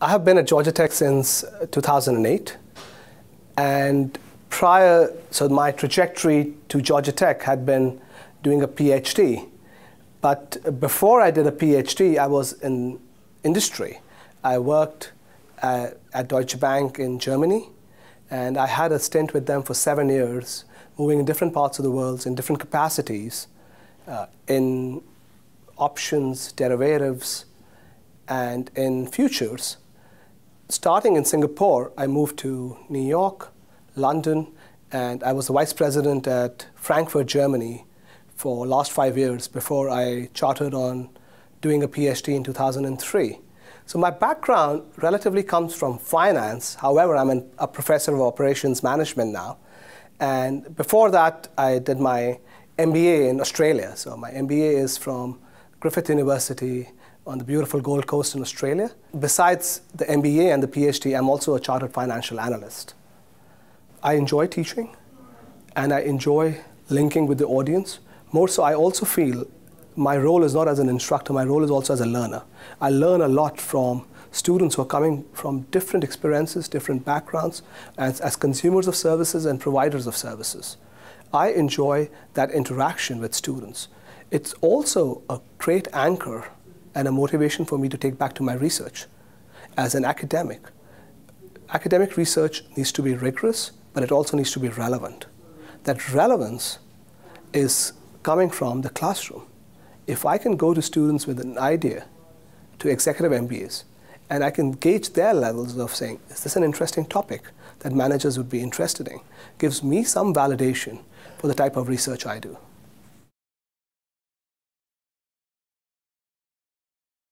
I have been at Georgia Tech since 2008, and prior, so my trajectory to Georgia Tech had been doing a PhD, but before I did a PhD, I was in industry. I worked at Deutsche Bank in Germany, and I had a stint with them for 7 years, moving in different parts of the world in different capacities, in options, derivatives, and in futures. Starting in Singapore, I moved to New York, London, and I was the vice president at Frankfurt, Germany for the last 5 years before I chartered on doing a PhD in 2003. So my background relatively comes from finance. However, I'm a professor of operations management now. And before that, I did my MBA in Australia. So my MBA is from Griffith University on the beautiful Gold Coast in Australia. Besides the MBA and the PhD, I'm also a chartered financial analyst. I enjoy teaching, and I enjoy linking with the audience. More so, I also feel my role is not as an instructor, my role is also as a learner. I learn a lot from students who are coming from different experiences, different backgrounds, as consumers of services and providers of services. I enjoy that interaction with students. It's also a great anchor and a motivation for me to take back to my research. As an academic, academic research needs to be rigorous, but it also needs to be relevant. That relevance is coming from the classroom. If I can go to students with an idea, to executive MBAs, and I can gauge their levels of saying, is this an interesting topic that managers would be interested in, gives me some validation for the type of research I do.